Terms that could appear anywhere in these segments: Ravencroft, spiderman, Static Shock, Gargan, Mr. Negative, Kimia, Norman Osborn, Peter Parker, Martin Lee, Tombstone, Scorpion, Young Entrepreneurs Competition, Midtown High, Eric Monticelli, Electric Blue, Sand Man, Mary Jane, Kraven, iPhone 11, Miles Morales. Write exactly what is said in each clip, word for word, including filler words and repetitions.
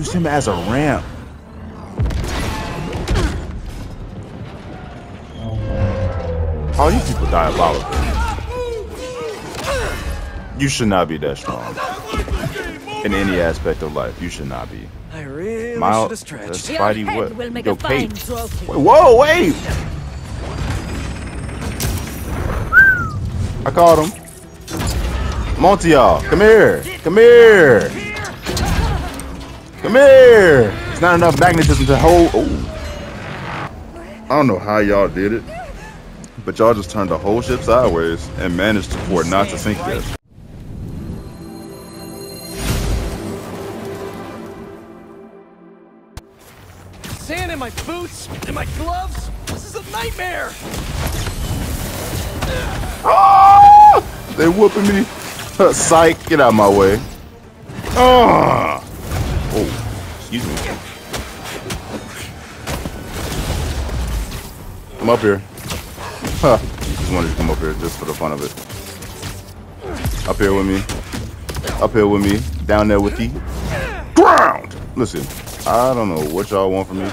Use him as a ramp. All you people die about. You should not be that strong. In any aspect of life, you should not be. I really Miles, should have stretched. Spidey what? Will make Yo, a fine wait, whoa, wait! I caught him. Monty, y'all, come here, come here, come here. It's not enough magnetism to hold. Oh, I don't know how y'all did it, but y'all just turned the whole ship sideways and managed to for it not to sink there. Sand in my boots, in my gloves. This is a nightmare. Oh, they whooping me. Psych, get out of my way. Oh, oh, excuse me. I'm up here. Huh. Just wanted to come up here just for the fun of it. Up here with me. Up here with me. Down there with you. Ground! Listen, I don't know what y'all want from me.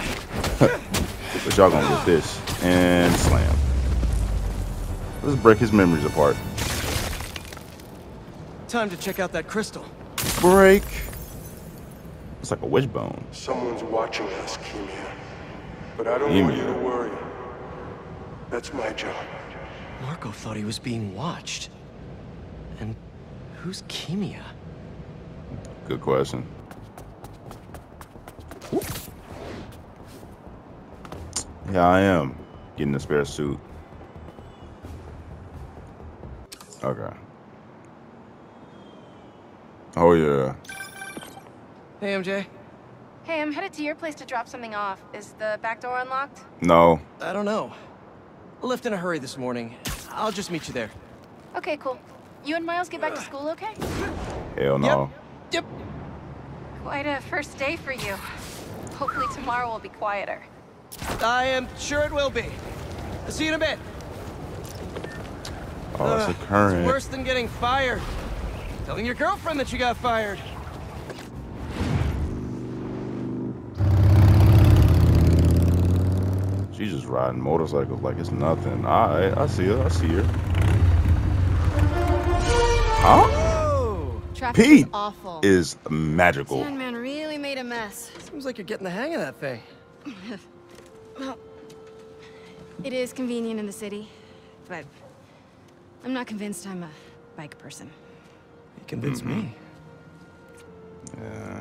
But y'all gonna get this. And slam. Let's break his memories apart. Time to check out that crystal. Break. It's like a wishbone. Someone's watching us, Kimia. But I don't Kimia. want you to worry. That's my job. Marco thought he was being watched. And who's Kimia? Good question. Yeah, I am getting a spare suit. Okay. Oh, yeah. Hey, M J. Hey, I'm headed to your place to drop something off. Is the back door unlocked? No. I don't know. Left in a hurry this morning. I'll just meet you there. Okay, cool. You and Miles get back to school, okay? Hell no. Yep. yep. Quite a first day for you. Hopefully tomorrow will be quieter. I am sure it will be. I'll see you in a bit. Oh, uh, it's a current. It's worse than getting fired. Telling your girlfriend that you got fired. She's just riding motorcycles like it's nothing. Alright, I see her. I see her. Huh? Pete is, awful. is magical. Sand Man really made a mess. Seems like you're getting the hang of that thing. Well, it is convenient in the city, but I'm not convinced I'm a bike person. You convinced mm-hmm. me. Yeah.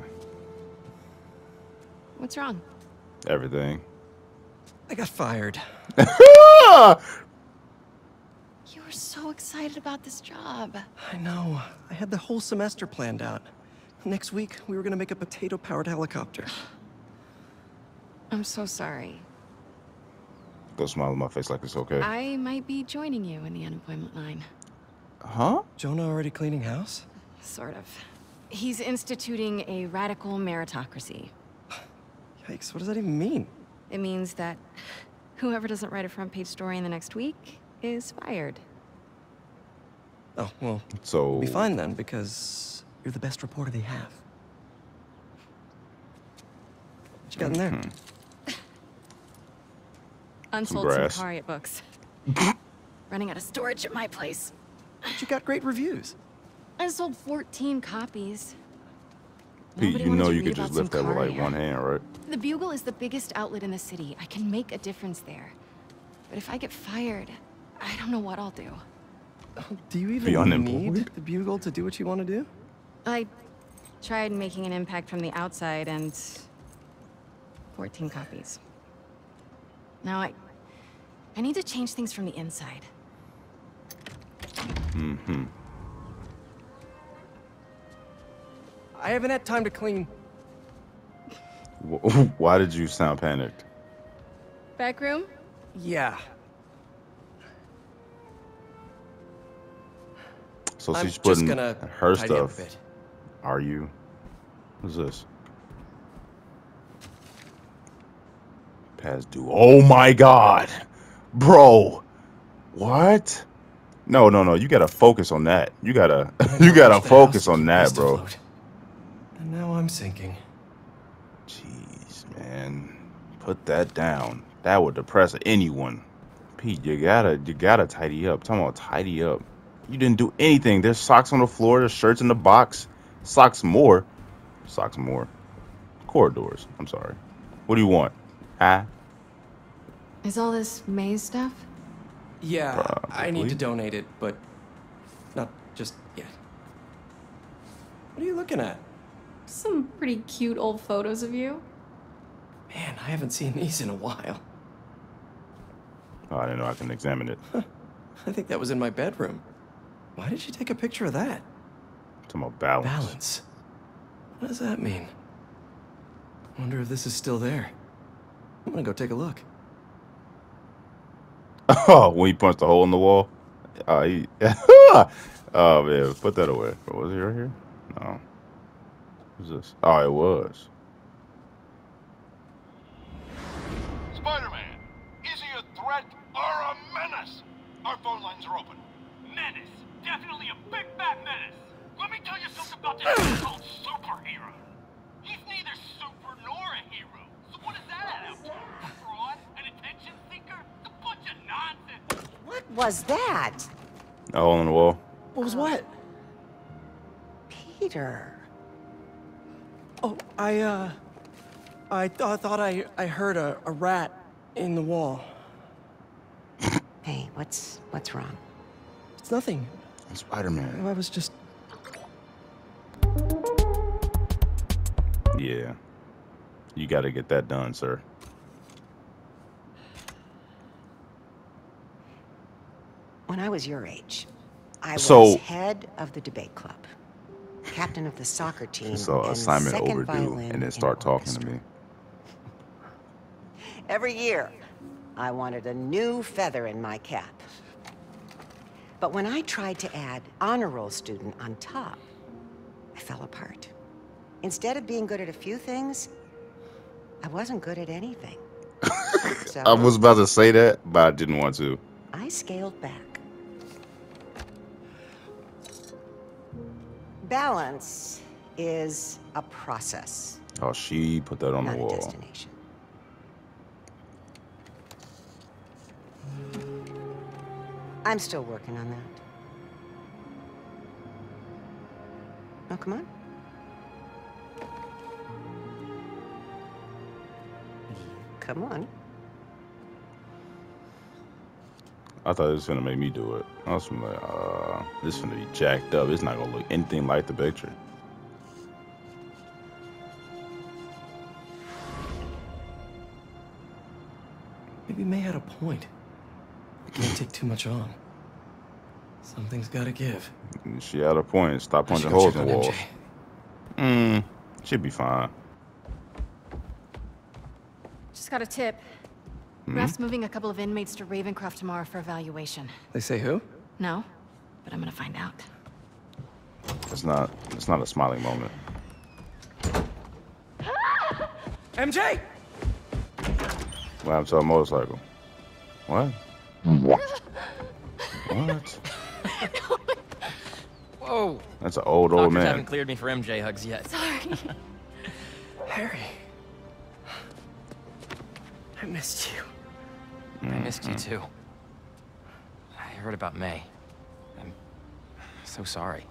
What's wrong? Everything. I got fired. You were so excited about this job. I know. I had the whole semester planned out. Next week, we were going to make a potato-powered helicopter. I'm so sorry. Go smile on my face like it's okay. I might be joining you in the unemployment line. Huh? Jonah already cleaning house? Sort of. He's instituting a radical meritocracy. Yikes, what does that even mean? It means that whoever doesn't write a front page story in the next week is fired. Oh, well, so we'll be fine then, because you're the best reporter they have. What you got in there? Unsold some Kariat books. Running out of storage at my place. But you got great reviews. I sold fourteen copies. Pete, you know you could just lift that with like one hand, right? The Bugle is the biggest outlet in the city. I can make a difference there. But if I get fired, I don't know what I'll do. Do you even need the Bugle to do what you want to do? I tried making an impact from the outside and fourteen copies. Now I I need to change things from the inside. Mm-hmm. I haven't had time to clean. Why did you sound panicked? Back room? Yeah. So I'm she's putting just gonna her stuff. Are you? What's this? Past due. Oh my God, bro! What? No, no, no! You gotta focus on that. You gotta, you gotta focus on that, bro. And now I'm sinking. Jeez, man. Put that down. That would depress anyone. Pete, you gotta you gotta tidy up. Talking about tidy up. You didn't do anything. There's socks on the floor, there's shirts in the box. Socks more. Socks more. Corridors. I'm sorry. What do you want? Huh? Is all this maze stuff? Yeah, probably. I need to donate it, but not just yet. What are you looking at? Some pretty cute old photos of you. Man, I haven't seen these in a while. Oh, I didn't know I can examine it. Huh. I think that was in my bedroom. Why did you take a picture of that? It's about balance. Balance? What does that mean? I wonder if this is still there. I'm gonna go take a look. Oh, when he punched a hole in the wall? Uh, he... oh, man, put that away. Was it right here? No. What was this? Oh, it was. Spider-Man, is he a threat or a menace? Our phone lines are open. Menace. Definitely a big fat menace. Let me tell you something about this so-called superhero. He's neither super nor a hero. So what is that out to? A fraud? An attention seeker? It's a bunch of nonsense. What was that? A hole in the wall. What was what? Peter. Oh, I, uh... I th thought I, I heard a, a rat in the wall. Hey, what's what's wrong? It's nothing. Spider-Man. I was just... Yeah. You gotta get that done, sir. When I was your age, I so, was head of the debate club, captain of the soccer team, so and assignment second overdue, violin and then start talking orchestra. to me. Every year, I wanted a new feather in my cap. But when I tried to add honor roll student on top, I fell apart. Instead of being good at a few things, I wasn't good at anything. So, I was about to say that, but I didn't want to. I scaled back. Balance is a process. Oh, she put that on the wall. Not a destination. I'm still working on that. Oh, come on. Come on. I thought it was gonna make me do it. I was gonna be like, uh, this is gonna be jacked up. It's not gonna look anything like the picture. Maybe May had a point. I can't take too much on. Something's gotta give. She had a point. Stop punching holes in the wall. Mm, she'd be fine. Just got a tip. Mm-hmm. Raph's moving a couple of inmates to Ravencroft tomorrow for evaluation. They say who? No, but I'm gonna find out. It's not. It's not a smiling moment. M J. What happened to a motorcycle? What? What? What? Whoa. That's an old Doctors old man. Haven't cleared me for M J hugs yet. Sorry. Harry. I missed you. Mm-hmm. I missed you too. I heard about May. I'm so sorry.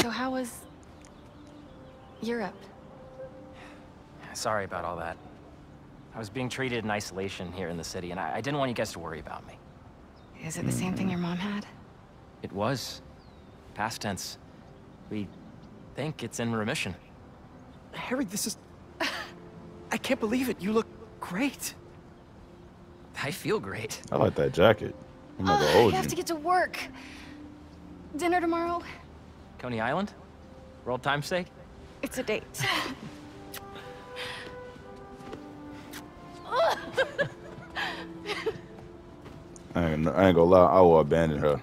So how was Europe? Sorry about all that. I was being treated in isolation here in the city, and I, I didn't want you guys to worry about me. Is it the same thing your mom had? It was. Past tense. We think it's in remission. Harry, this is... I can't believe it. You look great. I feel great. I like that jacket. I'm not uh, old. I have to get to work. Dinner tomorrow? Coney Island? For old time's sake? It's a date. I, ain't, I ain't gonna lie. I will abandon her.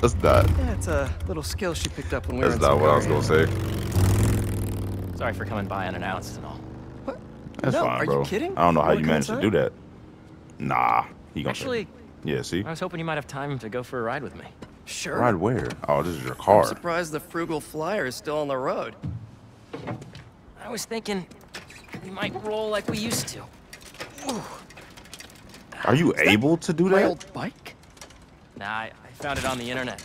That's not. That's a little skill she picked up when we were in That's not what I was gonna say. Sorry for coming by unannounced and all. What? That's no, fine, bro. Are you kidding? I don't know how you managed inside? to do that. Nah, he gonna. Actually, yeah. See, I was hoping you might have time to go for a ride with me. Sure. Ride where? Oh, this is your car. I'm surprised the frugal flyer is still on the road. I was thinking we might roll like we used to. Ooh. Are you is able to do that? Old bike? Nah, I, I found it on the internet.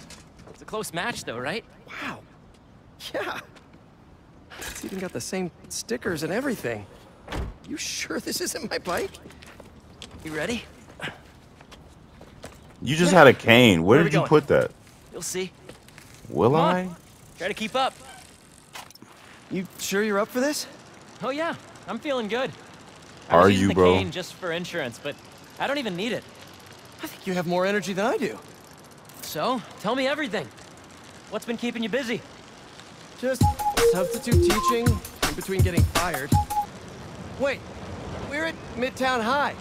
It's a close match, though, right? Wow. Yeah. It's even got the same stickers and everything. You sure this isn't my bike? You ready? You just yeah. had a cane. Where, Where did you going? put that? You'll see. Will Come I? On. Try to keep up. You sure you're up for this? Oh yeah, I'm feeling good. I Are was you, the bro? Cane just for insurance, but I don't even need it. I think you have more energy than I do. So, tell me everything. What's been keeping you busy? Just substitute teaching in between getting fired. Wait, we're at Midtown High.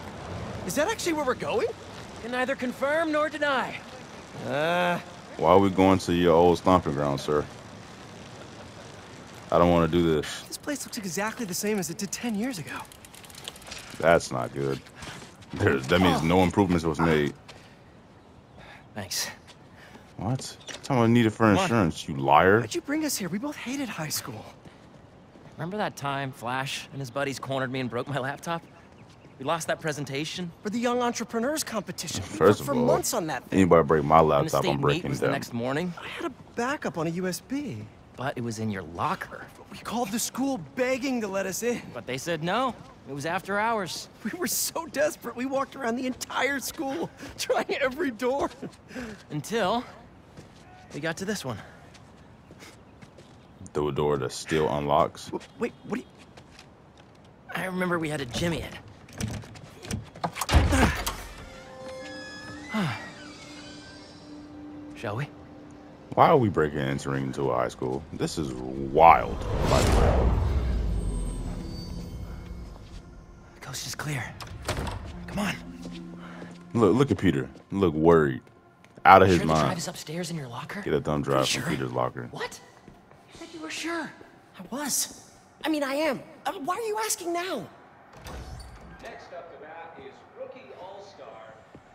Is that actually where we're going? Can neither confirm nor deny. Uh, Why are we going to your old stomping ground, sir? I don't want to do this. This place looks exactly the same as it did ten years ago. That's not good. There's, that means no improvements was made. Thanks. What? Time I need it for insurance, you liar. Why'd you bring us here? We both hated high school. Remember that time Flash and his buddies cornered me and broke my laptop? We lost that presentation for the Young Entrepreneurs Competition. We First of for all, months on that thing. Anybody break my laptop, I'm breaking down. The next morning, I had a backup on a U S B, but it was in your locker. We called the school begging to let us in, but they said no. It was after hours. We were so desperate, we walked around the entire school, trying every door, until we got to this one. The door that still unlocks. Wait, what? Do you... I remember we had to jimmy it. Shall we? Why are we breaking and entering into a high school? This is wild, by the way. The coast is clear. Come on. Look, look at Peter. Look worried. Out of his mind. The drive is upstairs in your locker? Get a thumb drive from Peter's locker. What? You said you were sure. I was. I mean, I am. I mean, why are you asking now? Next up to bat is rookie all-star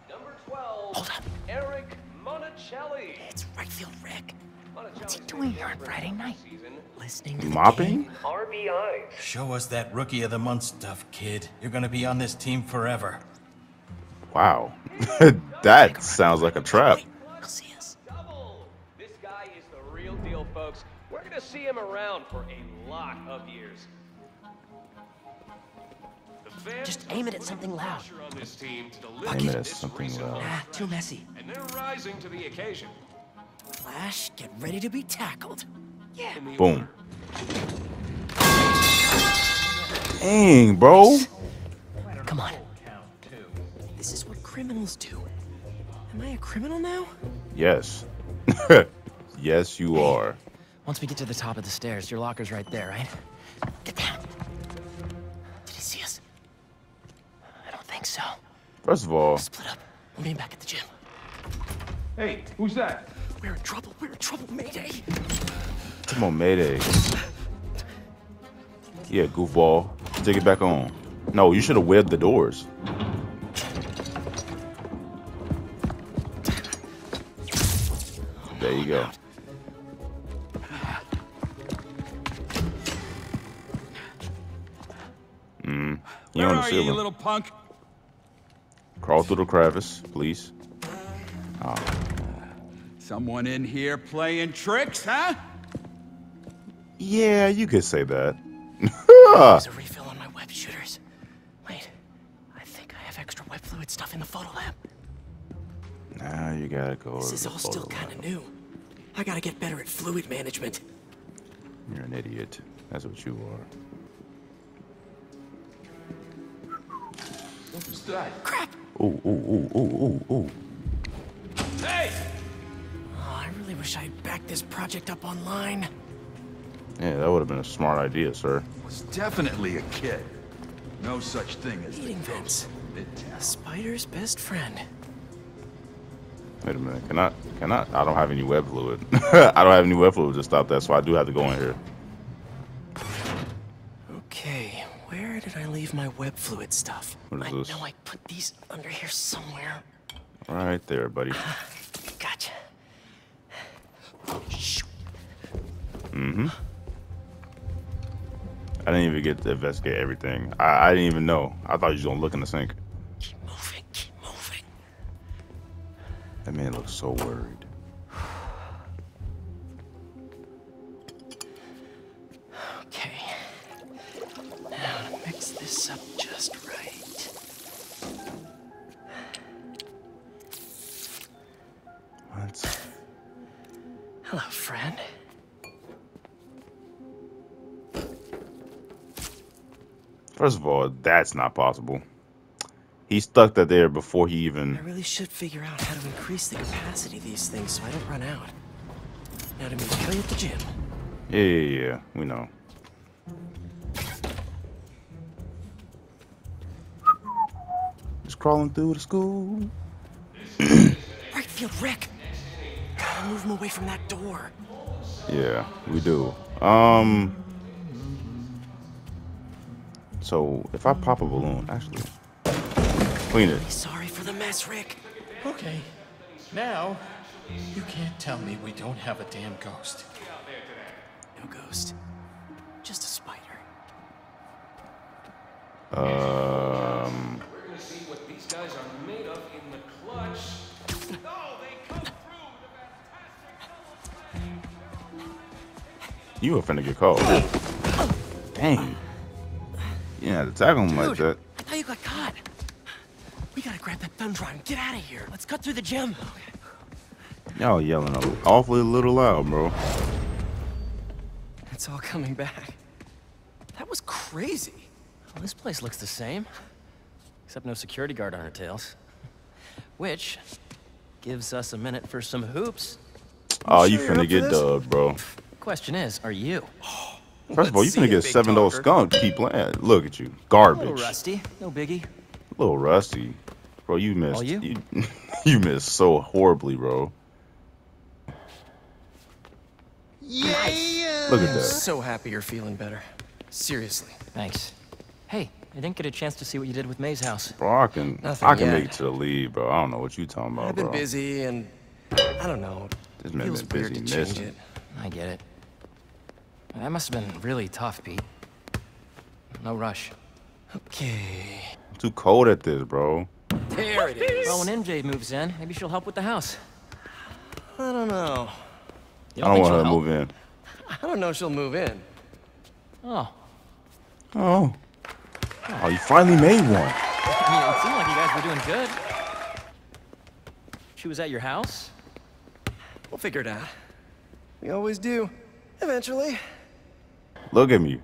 number twelve. Hold up. Eric Monticelli. It's right field, Rick. What's he doing here on Friday night? Listening to the mopping game? R B I. Show us that rookie of the month stuff, kid. You're gonna be on this team forever. Wow, that sounds like a trap. He'll see us. This guy is the real deal, folks. We're gonna see him around for a lot of years. Just aim it at something loud. Aim it at something loud. Ah, too messy. And they're rising to the occasion. Flash, get ready to be tackled. Yeah. Boom. Dang, bro. Come on. This is what criminals do. Am I a criminal now? Yes. Yes, you hey, are. Once we get to the top of the stairs, your locker's right there, right? Get down. So, first of all, split up. We'll meet back at the gym. Hey, who's that? We're in trouble. We're in trouble. Mayday. Come on, Mayday. Yeah, goofball. Take it back on. No, you should have webbed the doors. There you go. Mm. Where are you, you little punk? Crawl through the crevice, please. Oh. Someone in here playing tricks, huh? Yeah, you could say that. There's a refill on my web shooters. Wait, I think I have extra web fluid stuff in the photo lab. Now you gotta go. This is all still kind of new. I gotta get better at fluid management. You're an idiot. That's what you are. What was that? Crap! Ooh, ooh, ooh, ooh, ooh, ooh. Hey! Oh, I really wish I had backed this project up online. Yeah, that would have been a smart idea, sir. Was definitely a kid. No such thing as eating vents. The spider's best friend. Wait a minute. Can I, can I? I don't have any web fluid. I don't have any web fluid to stop that, so I do have to go in here. Did I leave my web fluid stuff? What is I this? know I put these under here somewhere. Right there, buddy. Gotcha. Mm-hmm. I didn't even get to investigate everything. I, I didn't even know. I thought you was gonna look in the sink. Keep moving, keep moving. That man looks so worried. Okay. Now to mix this up just right. What? Hello, friend. First of all, that's not possible. He stuck that there before he even... I really should figure out how to increase the capacity of these things so I don't run out. Now to meet Kelly at the gym. Yeah, yeah, yeah. We know. Just crawling through the school. Right field, Rick. Gotta move him away from that door. Yeah, we do. Um... So if I pop a balloon, actually, clean it. Sorry for the mess, Rick. Okay, now you can't tell me we don't have a damn ghost. No ghost, just a spider. Um. We're gonna see what these guys are made of in the clutch. Oh, they come through. You were finna get caught. Dang. Yeah, the tackle him like that. I thought you got caught. We gotta grab that Thundron and get out of here. Let's cut through the gym. Okay. Y'all yelling awfully a little loud, bro. It's all coming back. That was crazy. Well, this place looks the same, except no security guard on our tails, which gives us a minute for some hoops. Oh, you finna get dubbed, bro. Question is, are you? First of all, you finna get seven dollar skunk. Keep playing. Look at you, garbage. A little rusty, no biggie. A little rusty, bro. You missed. All you? You, you missed so horribly, bro. Yeah. Look at that. I'm so happy you're feeling better. Seriously. Thanks. Hey, I didn't get a chance to see what you did with May's house. Bro, I can. Nothing I can yet. Make it to the lead, bro. I don't know what you talking about, bro. I've been bro. busy, and I don't know. This man been busy missing. I get it. That must have been really tough, Pete. No rush. Okay. I'm too cold at this, bro. There it is. Well, when M J moves in, maybe she'll help with the house. I don't know. You don't I don't want her to move in. I don't know if she'll move in. Oh. Oh. Oh, you finally made one. I mean, it seemed like you guys were doing good. She was at your house? We'll figure it out. We always do. Eventually. Look at me.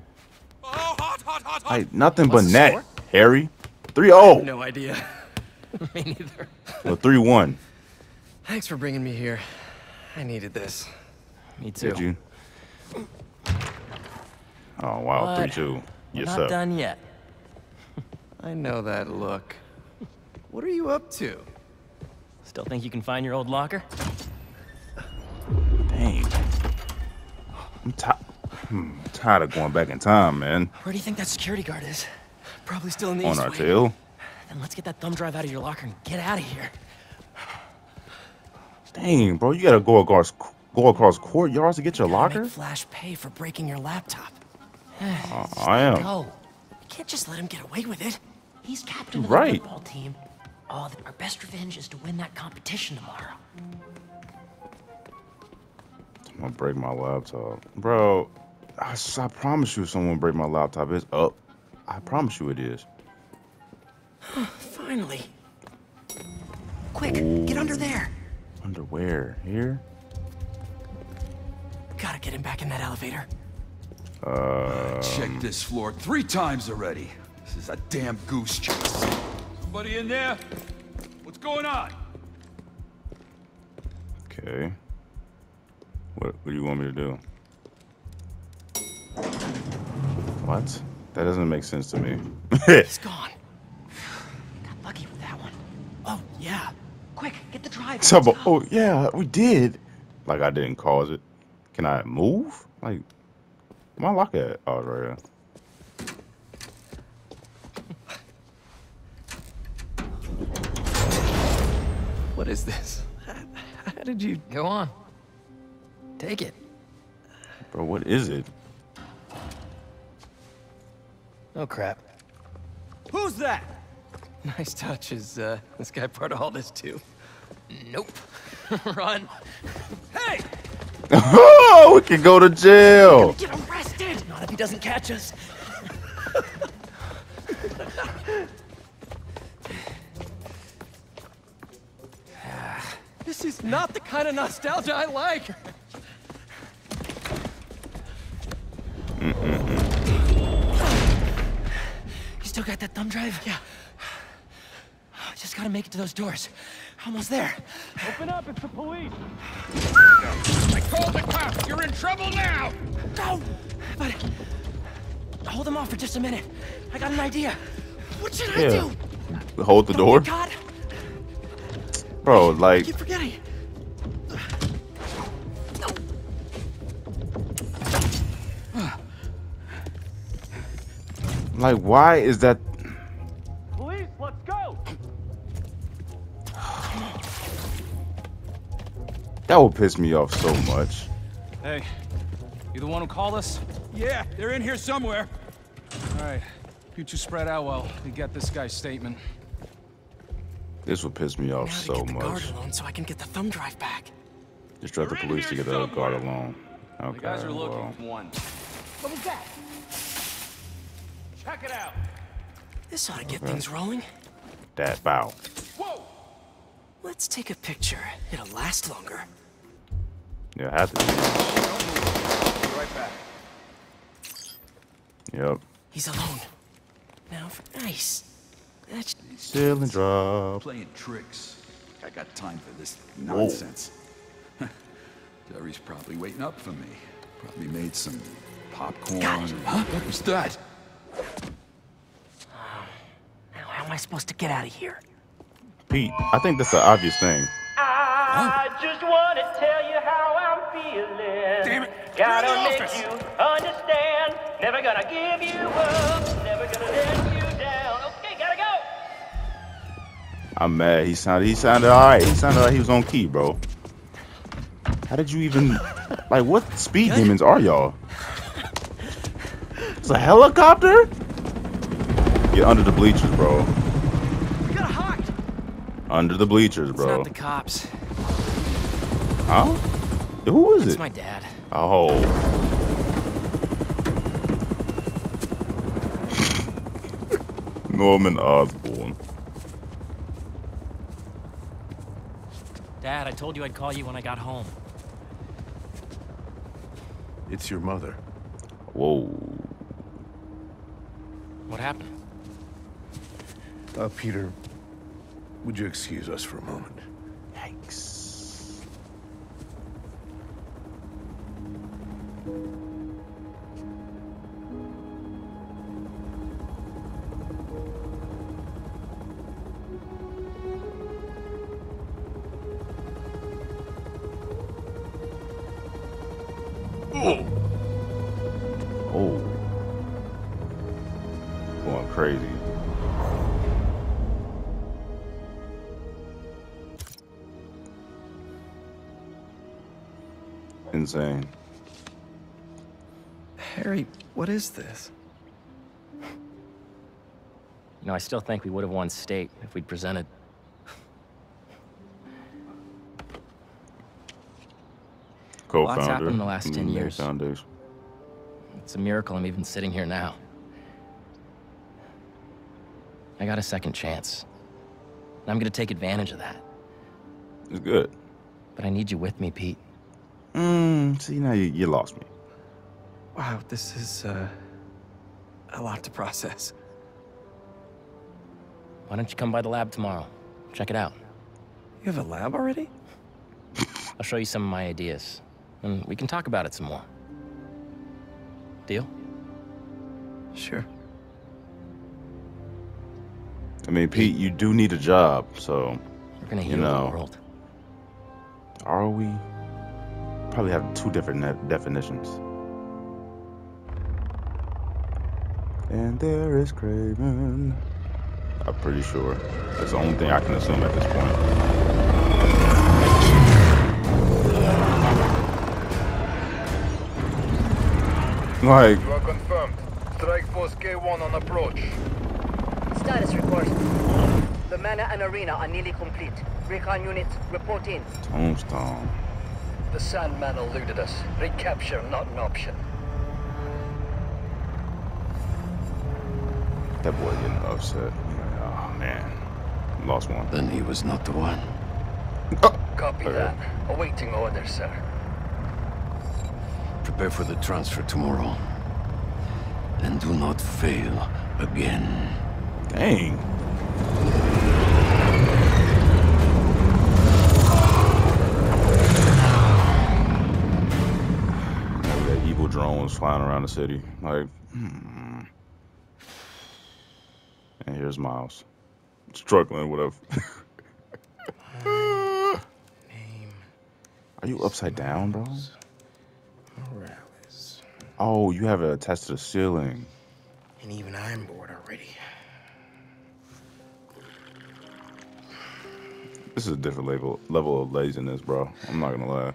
Oh, hot, hot, hot, hot. Hey, nothing What's but net, Harry. three oh. No idea. Me neither. Well, three one. Thanks for bringing me here. I needed this. Me too. Did you? Oh, wow, three two. Yes, sir. Not done yet. I know that look. What are you up to? Still think you can find your old locker? Dang. I'm, I'm tired of going back in time, man. Where do you think that security guard is? Probably still in the east wing. On our tail. Then let's get that thumb drive out of your locker and get out of here. Dang, bro, you gotta go across go across courtyards to get your locker? Make Flash pay for breaking your laptop. Uh, I am. Go. You can't just let him get away with it. He's captain of the right. football team. Oh, our best revenge is to win that competition tomorrow. I'm gonna break my laptop. Bro, I, I promise you someone break my laptop. It's up. I promise you it is. Finally. Quick, Ooh. Get under there. Under where? Here? Gotta get him back in that elevator. Uh. Um, Check this floor three times already. This is a damn goose chase. Somebody in there? What's going on? Okay. What, what do you want me to do? What? That doesn't make sense to me. He's gone. Got lucky with that one. Oh, yeah. Quick, get the drive. Double. Oh, yeah, we did. Like, I didn't cause it. Can I move? Like, my locker at? Oh, right there. What is this? How did you... Go on. Take it. Bro, what is it? Oh crap. Who's that? Nice touch. Is uh, this guy part of all this too? Nope. Run. Hey! Oh, we can go to jail. Get arrested. Not if he doesn't catch us. This is not the kind of nostalgia I like. Mm-mm-mm. You still got that thumb drive? Yeah. Just gotta make it to those doors. Almost there. Open up, it's the police. I called the cops. You're in trouble now. No, but hold them off for just a minute. I got an idea. What should yeah. I do? Hold the Don't door. God. Bro, like. I keep forgetting. No. Like, why is that? Police, let's go. That would piss me off so much. Hey, you the one who called us? Yeah, they're in here somewhere. All right, you two spread out while we get this guy's statement. This would piss me off so much. Now to get the guard alone so I can get the thumb drive back. Just drive the police to get the guard alone. Okay. The guys are looking for one. What was that? Check it out. This ought to get things rolling. That bow. Whoa. Let's take a picture. It'll last longer. Yeah, I have to. Be right back. Yep. He's alone. Now for ice. That's still in drop. Playing tricks. I got time for this nonsense. Jerry's probably waiting up for me. Probably made some popcorn. Huh? What was that? Uh, now how am I supposed to get out of here? Pete, I think that's an obvious thing. I huh? just want to tell you how I'm feeling. Damn it. Gotta make office. You understand. Never gonna give you up. Never gonna let you down. Okay, gotta go. I'm mad. He sounded he sounded alright. He sounded like he was on key, bro. How did you even like what speed Good. demons are y'all? It's a helicopter? Get under the bleachers, bro. Under the bleachers, bro. It's not the cops. Huh? Who is it? It's my dad. Oh. Norman Osborn. Dad, I told you I'd call you when I got home. It's your mother. Whoa. What happened? Uh, Peter... Would you excuse us for a moment? Thanks. Oh. Oh. Going crazy. Insane. Harry, what is this? You know, I still think we would have won state if we'd presented. Co-founder. Lots happened in the last ten years. Foundation. It's a miracle I'm even sitting here now. I got a second chance. And I'm gonna take advantage of that. It's good. But I need you with me, Pete. Mmm, see, now you, you lost me. Wow, this is, uh, a lot to process. Why don't you come by the lab tomorrow? Check it out. You have a lab already? I'll show you some of my ideas, and we can talk about it some more. Deal? Sure. I mean, Pete, you do need a job, so, We're gonna heal you know. the world. Are we? Probably have two different definitions. And there is Kraven. I'm pretty sure. That's the only thing I can assume at this point. Like, you are confirmed. Strike Force K one on approach. Status report. The manor and arena are nearly complete. Recon units, report in. Tombstone. The Sand Man eluded us. Recapture not an option. That boy getting upset. Oh man, lost one. Then he was not the one. Copy that. Awaiting orders, sir. Prepare for the transfer tomorrow. And do not fail again. Dang. Like that evil drone was flying around the city. Like, hmm. And here's Miles. Struggling with a... Are you upside down, bro? Morales. Oh, you have it attached to the ceiling. And even I'm bored already. This is a different level level of laziness, bro. I'm not gonna lie.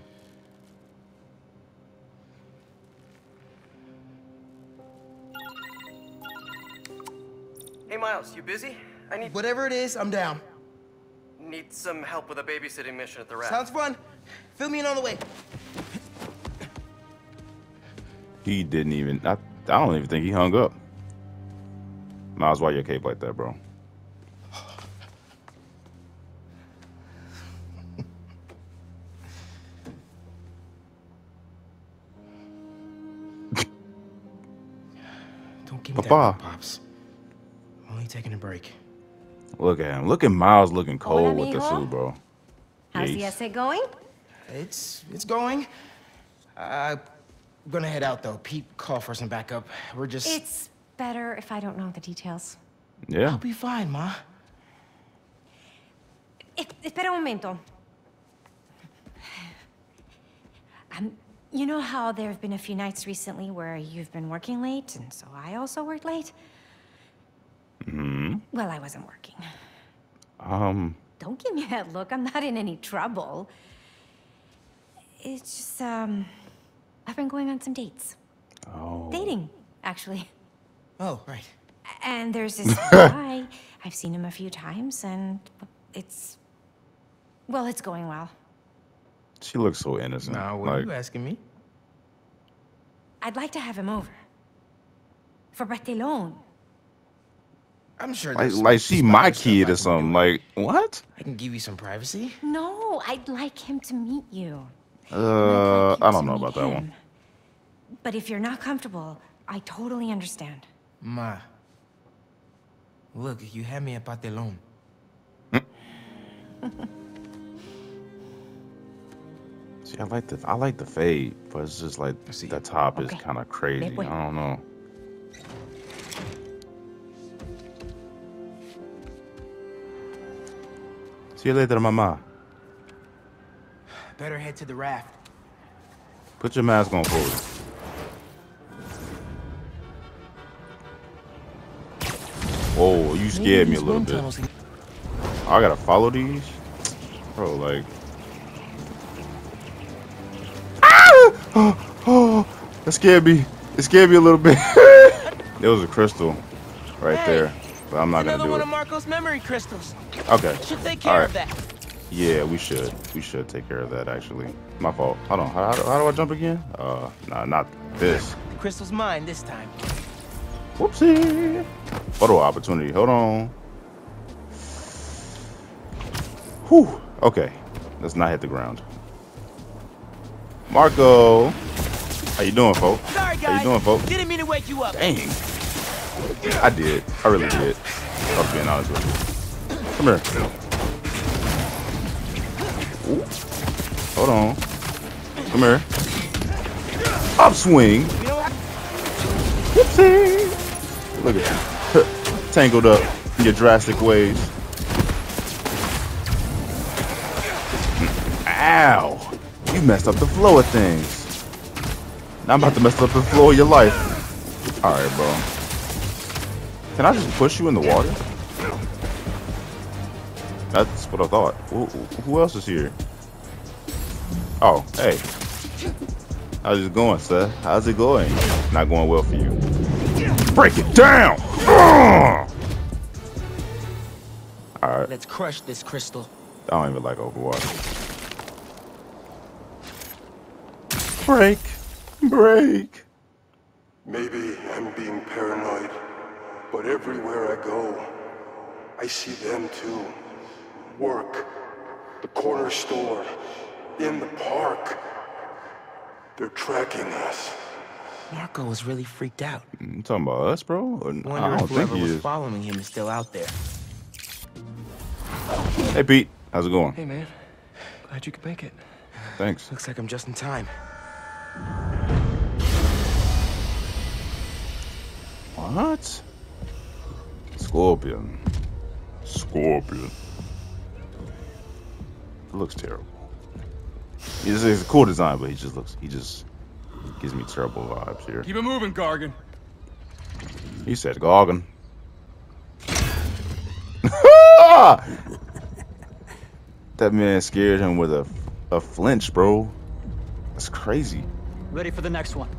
Hey, Miles, you busy? I need whatever it is. I'm down. Need some help with a babysitting mission at the raft. Sounds fun. Fill me in on the way. He didn't even. I, I don't even think he hung up. Miles, why your cape like that, bro? Don't give me that, Pops. I'm only taking a break. Look at him. Look at Miles looking cold with the suit, bro. How's the essay going? It's it's going. Uh, I'm gonna head out though. Pete, call for some backup. We're just. It's better if I don't know the details. Yeah. I'll be fine, Ma. Espera un momento. Um, you know how there have been a few nights recently where you've been working late, and so I also worked late. Mm-hmm. Well, I wasn't working. Um. Don't give me that look. I'm not in any trouble. It's just, um, I've been going on some dates. Oh. Dating, actually. Oh, right. And there's this guy. I've seen him a few times, and it's, well, it's going well. She looks so innocent. Now, what like... are you asking me? I'd like to have him over. For Bartelone. I'm sure like, like she my kid or something. Like, what? I can give you some privacy? No, I'd like him to meet you. Uh, I don't know about that one. But if you're not comfortable, I totally understand. Ma, look, you had me at Patelon. See, I like the I like the fade, but it's just like the top is kind of crazy. I don't know. See you later, Mama. Better head to the raft. Put your mask on forward. Whoa, you scared me a little bit. Oh, I gotta follow these? Bro, like... Ah! Oh, oh, that scared me. It scared me a little bit. There was a crystal right hey. there. But I'm not Another gonna do one it. of Marco's memory crystals. Okay. Should take care All right. of that. Yeah, we should. We should take care of that. Actually, my fault. Hold on. How, how, how do I jump again? Uh, nah, not this. The crystal's mine this time. Whoopsie. Photo opportunity. Hold on. Whew. Okay. Let's not hit the ground. Marco, how you doing, folks? Sorry, guys. How you doing, folks? Didn't mean to wake you up. Dang. I did. I really did. I'm being honest with you. Come here. Ooh. Hold on. Come here. Upswing. Whoopsie. Look at you. Tangled up in your drastic ways. Ow. You messed up the flow of things. Now I'm about to mess up the flow of your life. Alright, bro. Can I just push you in the water? That's what I thought. Who, who else is here? Oh, hey. How's it going, sir? How's it going? Not going well for you. Break it down! Ugh! All right. Let's crush this crystal. I don't even like Overwatch. Break. Break. Maybe I'm being paranoid, but everywhere I go, I see them too. Work, the corner store, in the park. They're tracking us. Marco was really freaked out. You talking about us, bro? I wonder if whoever was following him is still out there. Hey, Pete. How's it going? Hey, man. Glad you could make it. Thanks. Looks like I'm just in time. What? Scorpion. Scorpion. It looks terrible. It's, it's a cool design, but he just looks... He just gives me terrible vibes here. Keep it moving, Gargan. He said Gargan. That man scared him with a a flinch, bro. That's crazy. Ready for the next one.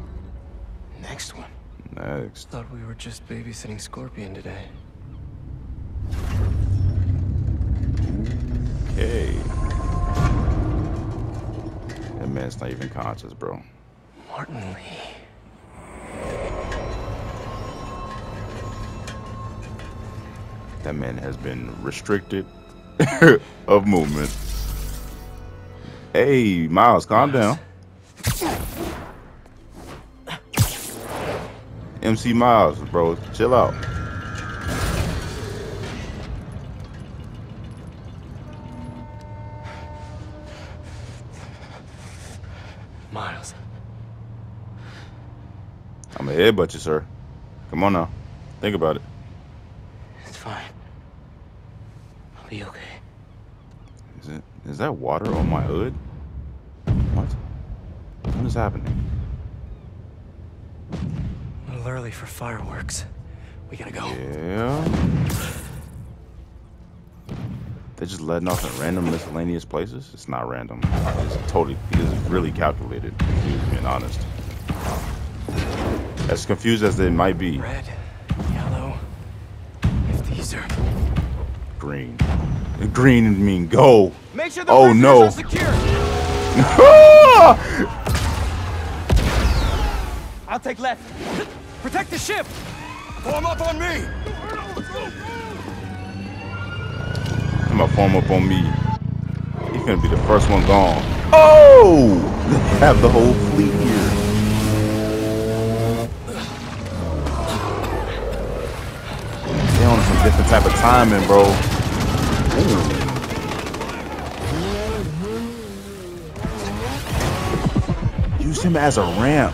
Next one. Next. Thought we were just babysitting Scorpion today. Okay. That man's not even conscious, bro. Martin Lee. That man has been restricted of movement. Hey, Miles, calm down. M C Miles, bro, chill out. Miles. I'm a headbutt you, sir. Come on now. Think about it. Fine. I'll be okay. Is it? Is that water on my hood? What? What is happening? A little early for fireworks. We gotta go. Yeah. They're just letting off at random miscellaneous places. It's not random. It's totally. It's really calculated. If you're being honest. As confused as they might be. Red. Green. Green mean go. Make sure the oh no. Are secure. I'll take left. Protect the ship. Form up on me. I'm gonna form up on me. He's gonna be the first one gone. Oh! They have the whole fleet here. Different type of timing, bro. Ooh. Use him as a ramp.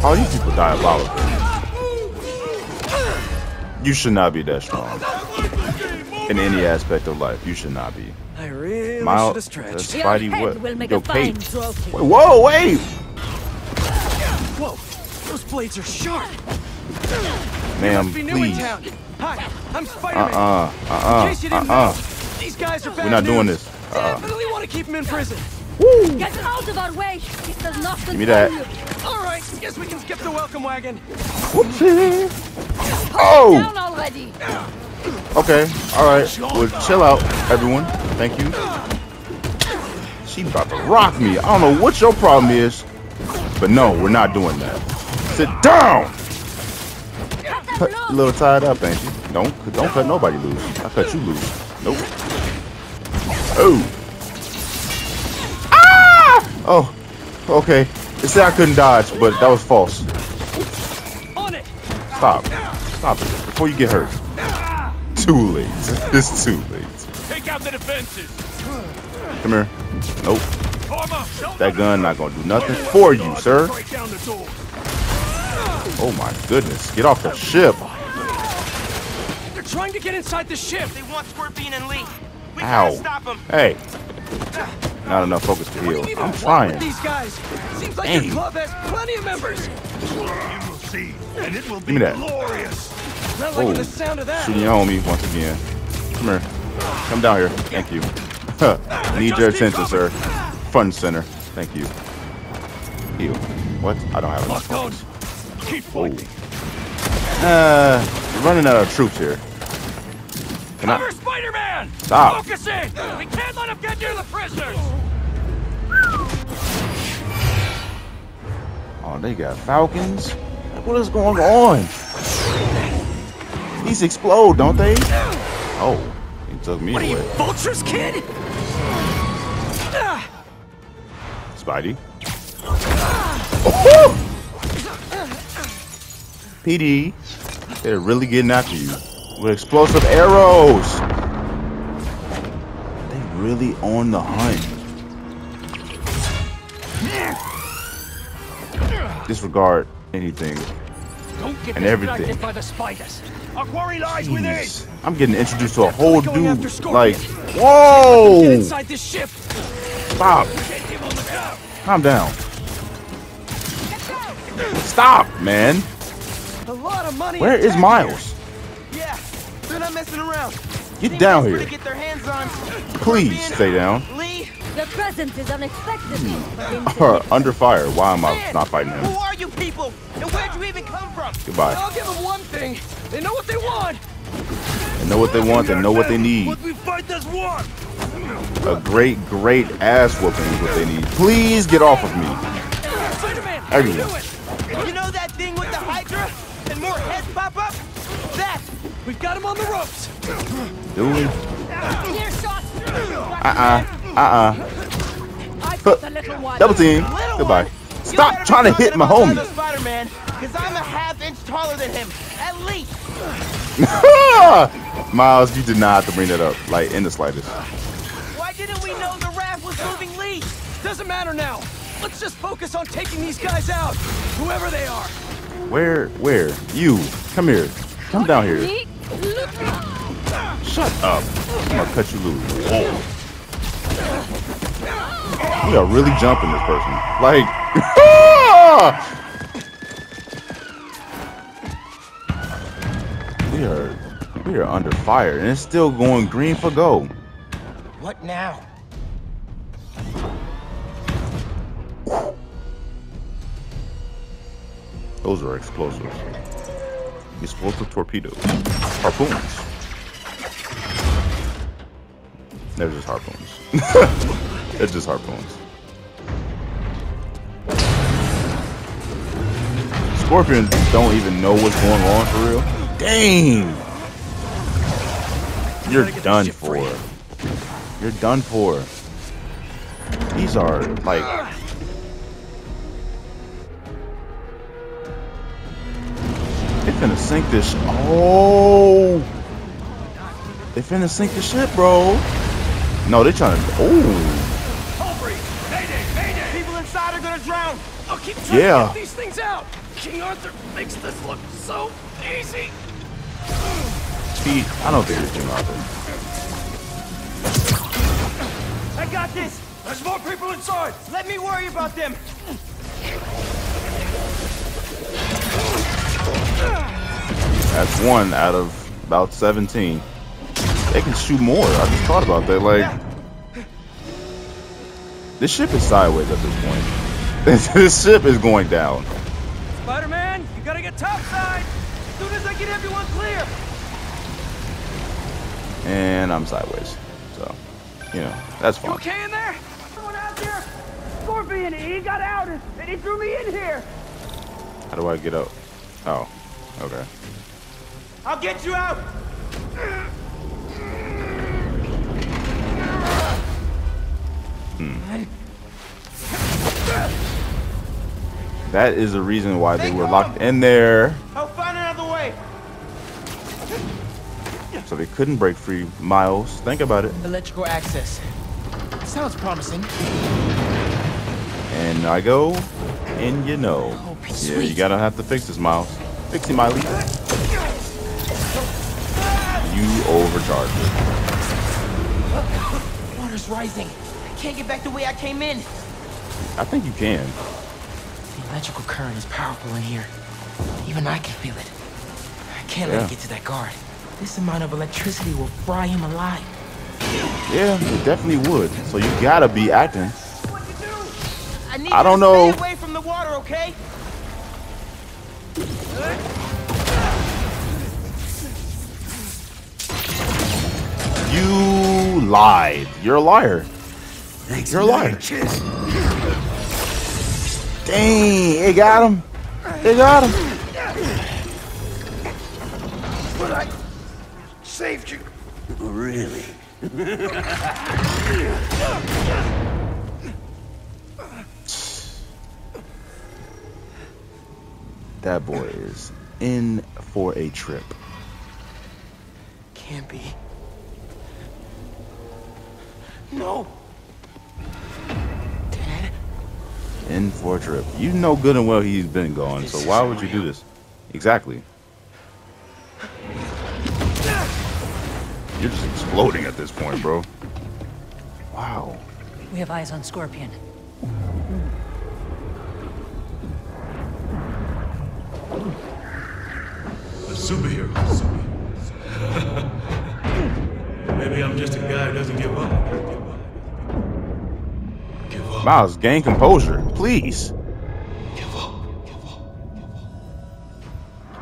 How these people diabolical. You should not be that strong in any aspect of life. You should not be. I really should have stretched. Your head will make a fine trophy. Wait, whoa, wait. Those blades are sharp. Ma'am, please. Hi, I'm Spider-Man. Uh-uh, uh-uh, uh-uh. These guys are bad. We're not doing this. Uh-uh. Definitely want to keep him in prison. Woo! Get out of our way. It does not give me that. All right, guess we can skip the welcome wagon. Whoopsie. Oh! Down already. Okay, all right. Well, chill out, everyone. Thank you. She's about to rock me. I don't know what your problem is, but no, we're not doing that. Sit down! Cut, a little tied up, ain't you? Don't, don't cut nobody loose. I cut you loose. Nope. Oh! Ah! Oh, okay. It said I couldn't dodge, but that was false. Stop. Stop it before you get hurt. Too late. It's too late. Take out the defenses. Come here. Nope. That gun not gonna do nothing for you, sir. Oh my goodness, get off the ship. They're trying to get inside the ship. They want Scorpion and Lee. We Ow. Gotta stop them. Hey. Not enough focus to heal. I'm trying. These guys. Seems like your club has plenty of members. You will see, and it will be Give me that. Glorious. Not like oh. the sound of that. Shooting your homie once again. Come here. Come down here. Thank you. Need your attention, sir. Fun center. Thank you. Ew. What? I don't have enough points. Keep fighting. Uh, running out of troops here. Can I? Cover Spider-Man! Stop. Focusing. We can't let him get near the prisoners. Oh, they got Falcons. What is going on? These explode, don't they? Oh, he took me what away. What are you, vultures, kid? Spidey. P D, they're really getting after you with explosive arrows. They really on the hunt. Disregard anything. Don't get and everything. By the spiders. Our quarry lies within. I'm getting introduced to a whole dude. Like, whoa! Get inside this ship. Stop. Calm down. Stop, man. A lot of money. Where is Miles? Yeah, they're not messing around. Get down here. Get their hands on. Please stay down. Lee, their presence is unexpected. Under fire. Why am I not fighting him? Who are you people? And where do you even come from? Goodbye. I'll give them one thing. They know what they want. They know what they want. They know what they need. What we fight this war. A great, great ass whooping is what they need. Please get off of me. Everyone. You know that thing with the Hydra and more heads pop up? That! We've got him on the ropes! Do we? Uh-uh. Uh-uh. Double team. Little Goodbye. One. Stop trying to hit my homie. Spider-Man, because I'm a half inch taller than him. At least. Miles, you did not have to bring that up. Like, in the slightest. Why didn't we know the raft was moving Lee? Doesn't matter now. Let's just focus on taking these guys out, whoever they are. Where, where? You, come here. Come down here. Shut up. I'm gonna cut you loose. Whoa. We are really jumping this person. Like, we are, we are under fire, and it's still going green for gold. What now? Those are explosives. Explosive torpedoes. Harpoons. They're just harpoons. They're just harpoons. Scorpions don't even know what's going on for real. Dang! You're done for. You're done for. These are like... They finna sink this sh- Oh! They finna sink the ship, bro! No, they trying to- Oh! People inside are gonna drown! I'll keep trying yeah. to get these things out! King Arthur makes this look so easy! He, I don't think it's King Arthur. I got this! There's more people inside! Let me worry about them! That's one out of about seventeen. They can shoot more. I just thought about that. Like, this ship is sideways at this point. This ship is going down. Spider-Man, you gotta get topside. As soon as I get everyone clear. And I'm sideways, so you know that's fine. You okay in there? Someone out there? Scorpion, he got out and he threw me in here. How do I get out? Oh, okay. I'll get you out! Hmm. That is the reason why they, they were locked in there. I'll find another way. So they couldn't break free, Miles. Think about it. Electrical access. Sounds promising. And I go, and you know. Oh, yeah, sweet. You gotta have to fix this, Miles. Fix it, Miley. You overcharged it. Water's rising. I can't get back the way I came in. I think you can. The electrical current is powerful in here. Even I can feel it. I can't yeah. let it get to that guard. This amount of electricity will fry him alive. Yeah, it definitely would. So you gotta be acting. What'd you do? I, need I don't you to know. Stay away from the water, okay? You lied. You're a liar. Thanks You're a liar. Dang, it got him. It got him. But I saved you. Oh, really? That boy is in for a trip. Can't be. No. Dad? In for a trip. You know good and well he's been gone, this so why would you do this? Exactly. You're just exploding at this point, bro. Wow. We have eyes on Scorpion. A superhero. Maybe I'm just a guy who doesn't give up. Give up. Miles, gain composure, please. Give up. Give up. Give up.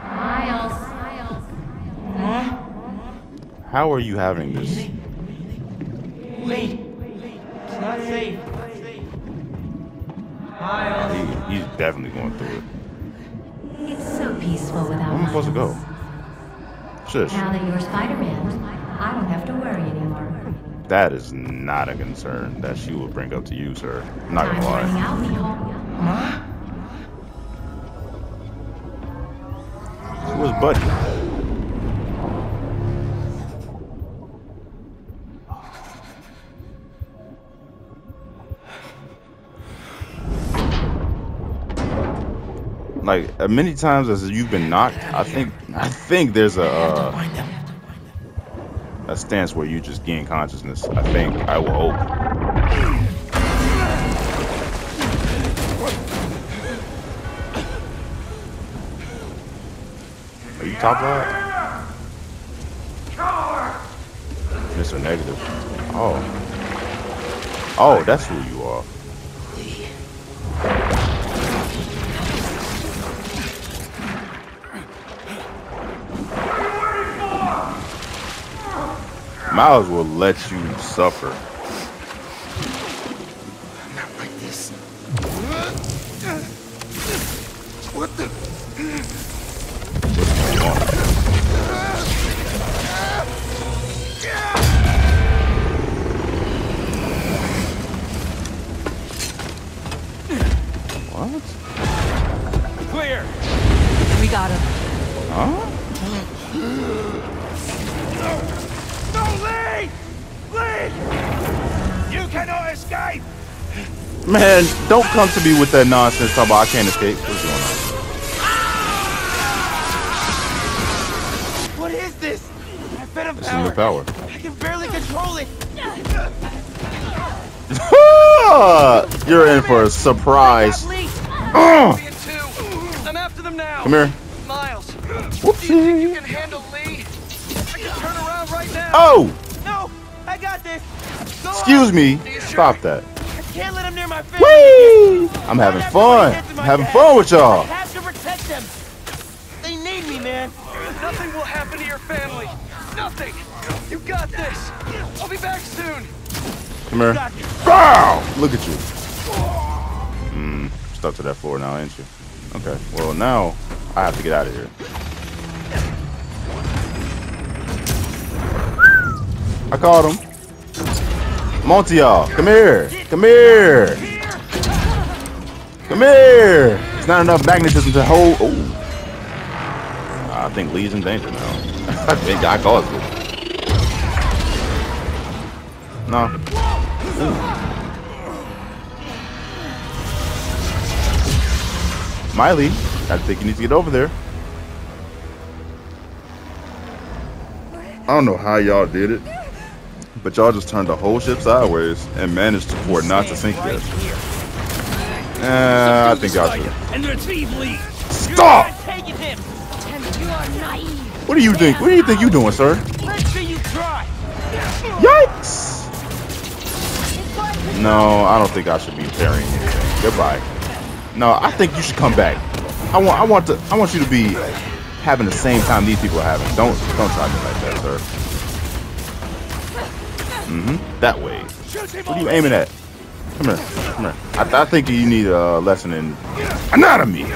Miles. Miles. Huh? How are you having this? Wait, it's not safe. Miles. He, he's definitely going through it. It's so peaceful without Miles. Where am I supposed to go? Shush. Now that you're Spider-Man, I don't have to worry anymore. That is not a concern that she would bring up to you, sir. I'm not gonna lie. Huh? It was Buddy. Like uh, many times as you've been knocked, I think I think there's a uh, a stance where you just gain consciousness. I think I will hope. Are you top right? Mister Negative. Oh. Oh, that's who you are. Miles will let you suffer. Not like this. What the? What? Clear. We got him. Huh? No. No, Lee! Lee! You cannot escape! Man, don't come to me with that nonsense talking about I can't escape. What's going on? What is this? I fed him power. power. I can barely control it. You're in for a surprise. I'm after them now. Come here. Miles. Whoopsie. Do you think you can handle Lee? I can turn around right now. Oh! No, I got this. Go Excuse on. me. Stop that. I can't let him near my face. Whee! I'm having fun. I'm having fun with y'all. I have to protect them. They need me, man. Nothing will happen to your family. Nothing. You got this. I'll be back soon. Come here. Bow! Look at you. Hmm. Stuck to that floor now, ain't you? Okay. Well, now I have to get out of here. I caught him. Monty, y'all, come here, come here, come here. It's not enough magnetism to hold. Oh, I think Lee's in danger now. I think I caused it. No. Ooh. Miley, I think you need to get over there. I don't know how y'all did it. But y'all just turned the whole ship sideways and managed to port not to sink yet. Nah, I think y'all should. Stop! What do you think? What do you think you're doing, sir? Yikes! No, I don't think I should be burying anything. Goodbye. No, I think you should come back. I want, I want to, I want you to be having the same time these people are having. Don't, don't try me like that, sir. Mm-hmm. That way. What are you aiming at? Come here, come here. I, th I think you need a lesson in anatomy.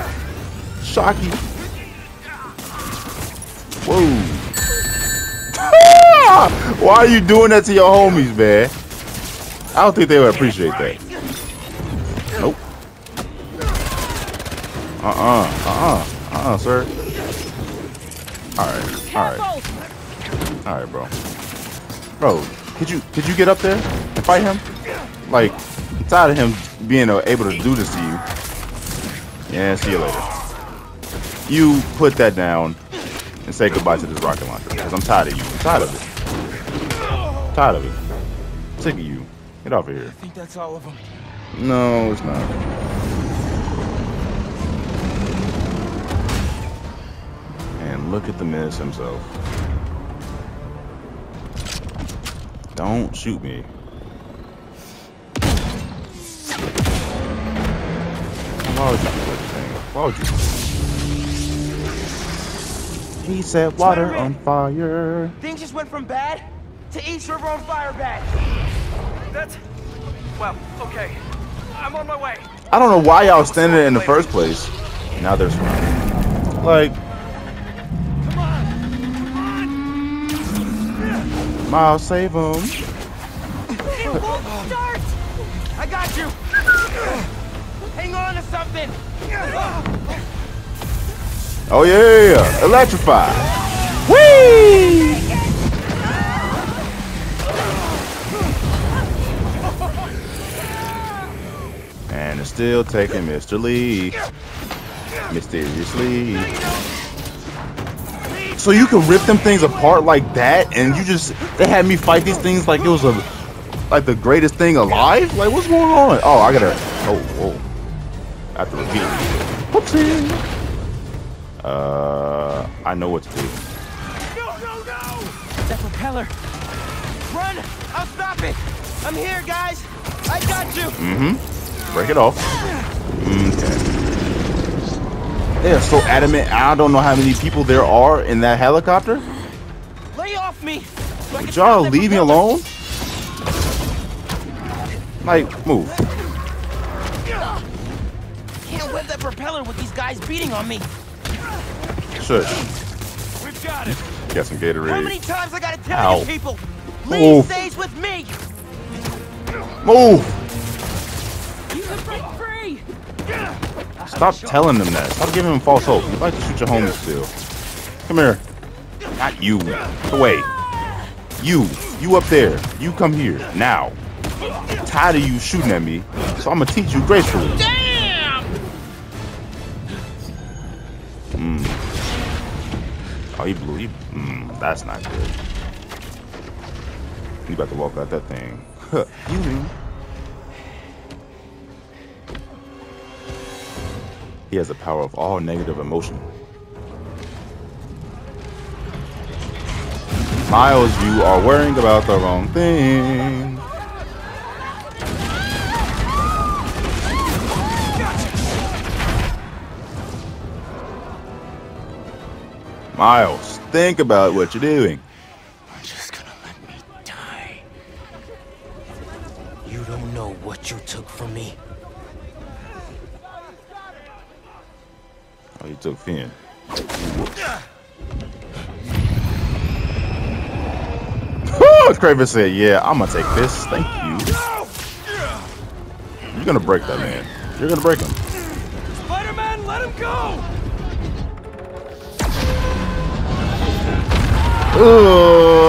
Shocky. Whoa. Why are you doing that to your homies, man? I don't think they would appreciate that. Nope. Uh-uh. Uh-uh. Uh-uh, sir. Alright. Alright. Alright, bro. Bro, could you could you get up there and fight him? Like, I'm tired of him being able to do this to you. Yeah, see you later. You put that down and say goodbye to this rocket launcher. Because I'm tired of you. I'm tired of it. I'm tired of it. I'm sick of you. Get over here. I think that's all of them. No, it's not. And look at the menace himself. Don't shoot me. Why would you do that thing? Why would you? He set water on fire. Things just went from bad to each river on fire bad. That's... well, okay. I'm on my way. I don't know why y'all standing in the first place. Now there's one. Like... Come on. Come on. Miles, save him. It won't start! I got you! Hang on to something! Oh yeah! Electrify! Whee! And it's still taking Mister Lee mysteriously. So you can rip them things apart like that, and you just—they had me fight these things like it was a, like the greatest thing alive. Like what's going on? Oh, I gotta. Oh, whoa. I have to repeat. Whoopsie. Uh, I know what to do. No, no, no! That propeller. Run! I'll stop it. I'm here, guys. I got you. Mm-hmm. Break it off. Okay. They are so adamant. I don't know how many people there are in that helicopter. Lay off me. So would y'all leave me alone? Like, move. Can't whip that propeller with these guys beating on me. Shush. We've got it. Got some Gatorade. How many times I gotta tell Ow. you people? Lee stays with me. Move. Stop telling them that. Stop giving them false hope. You'd like to shoot your homies still. Come here. Not you. Away. You. You up there. You come here. Now. I'm tired of you shooting at me, so I'm going to teach you gracefully. Damn! Mm. Oh, he blew. He, mm, that's not good. You about to walk out that thing. You mean? He has the power of all negative emotion. Miles, you are worrying about the wrong thing. Miles, think about what you're doing. I'm just gonna let me die. You don't know what you took from me. Oh, you took Finn. Kraven said, yeah, I'm going to take this. Thank you. You're going to break that man. You're going to break him. Spider-Man, let him go! Uh.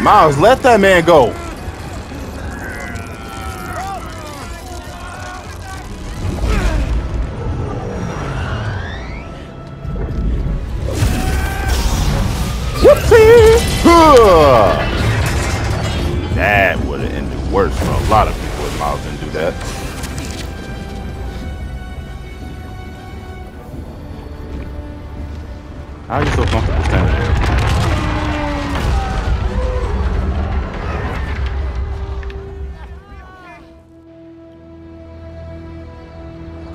Miles, let that man go. Whoopsie! worse for a lot of people if Miles didn't do that. How are you so comfortable standing there?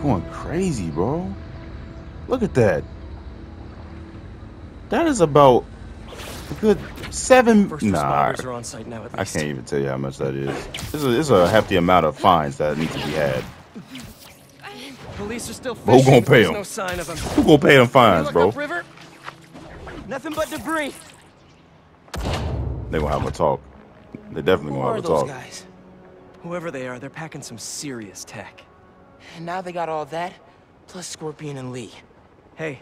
Going crazy, bro. Look at that. That is about a good seven. First nah, are on site now, at least. I can't even tell you how much that is. It's a, it's a hefty amount of fines that need to be had. Police are still fishing. Who gonna pay them? No sign of them. Who gonna pay them fines, bro? Nothing but debris. They gonna have a talk. They definitely gonna have a talk. Who are those guys? Whoever they are, they're packing some serious tech. And now they got all that, plus Scorpion and Lee. Hey,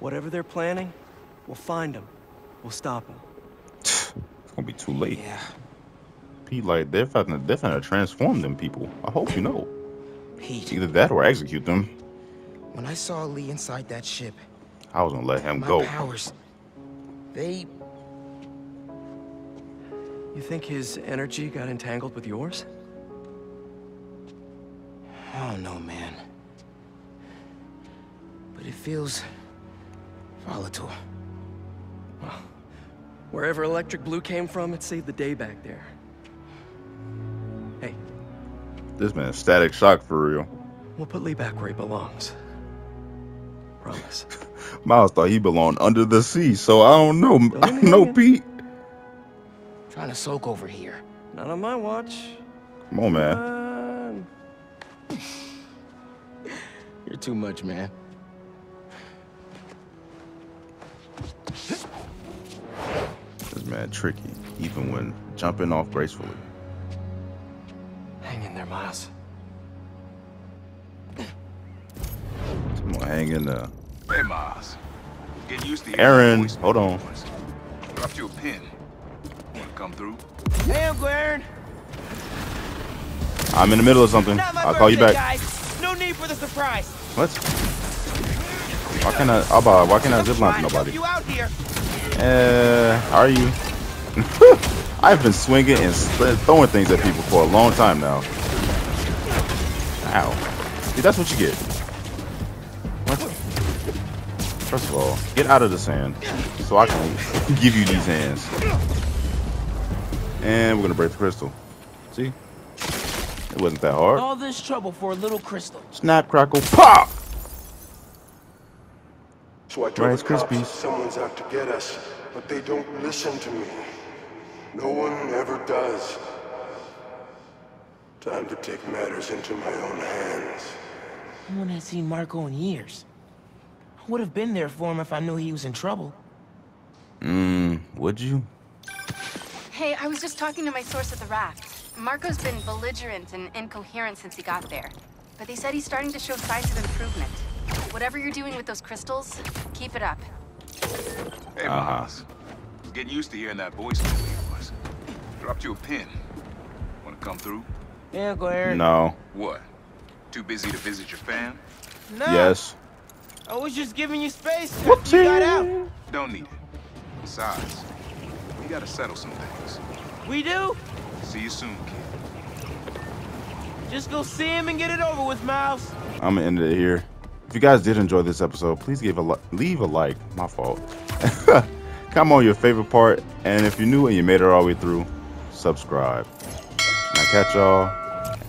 whatever they're planning, we'll find them. We'll stop them. It's gonna be too late. Yeah. Pete, like they're finna, they're finna transform them people. I hope you know. Pete. Either that or execute them. When I saw Lee inside that ship, I was gonna let him go. My powers, they... You think his energy got entangled with yours? I don't know, man. But it feels volatile. Well, wherever Electric Blue came from, it saved the day back there. Hey. This man's Static Shock for real. We'll put Lee back where he belongs. Promise. Miles thought he belonged under the sea, so I don't know. Don't I don't know, Pete. Trying to soak over here. Not on my watch. Come on, man. Um, you're too much, man. This man tricky, even when jumping off gracefully. Hang in there, Miles. Come on, hang in there. Hey, Miles. Get used to Aaron, hold on. Dropped you a pin. Wanna come through? Hey, Uncle Aaron. I'm in the middle of something. I'll call you back. Guys. No need for the surprise. What? Why can't I? Abba, why can't I zip line to nobody? Uh, how are you? I've been swinging and throwing things at people for a long time now. Ow. See, that's what you get. First of all, get out of the sand so I can give you these hands. And we're gonna break the crystal. See? It wasn't that hard. All this trouble for a little crystal. Snap, crackle, pop! So I told the cops someone's out to get us, but they don't listen to me. No one ever does. Time to take matters into my own hands. No one has seen Marco in years. Would have been there for him if I knew he was in trouble. Mmm, would you? Hey, I was just talking to my source at the raft. Marco's been belligerent and incoherent since he got there. But they said he's starting to show signs of improvement. Whatever you're doing with those crystals, keep it up. Hey, Miles. Uh-huh. Getting used to hearing that voice the way it was. Dropped you a pin. Wanna come through? Yeah, go ahead. No. What? Too busy to visit your fam? No. Yes. I was just giving you space. Whoopsie. You got out. Don't need it. Besides, we gotta settle some things. We do? See you soon, kid. Just go see him and get it over with, Miles. I'm gonna end it here. If you guys did enjoy this episode, please give a li leave a like. My fault. Comment on your favorite part, and if you're new and you made it all the way through, subscribe. And I'll catch y'all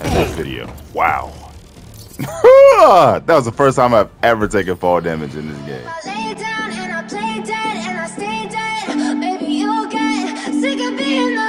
in this video. Wow. That was the first time I've ever taken fall damage in this game. I lay down and I play dead and I stay dead. Baby, you get sick of being the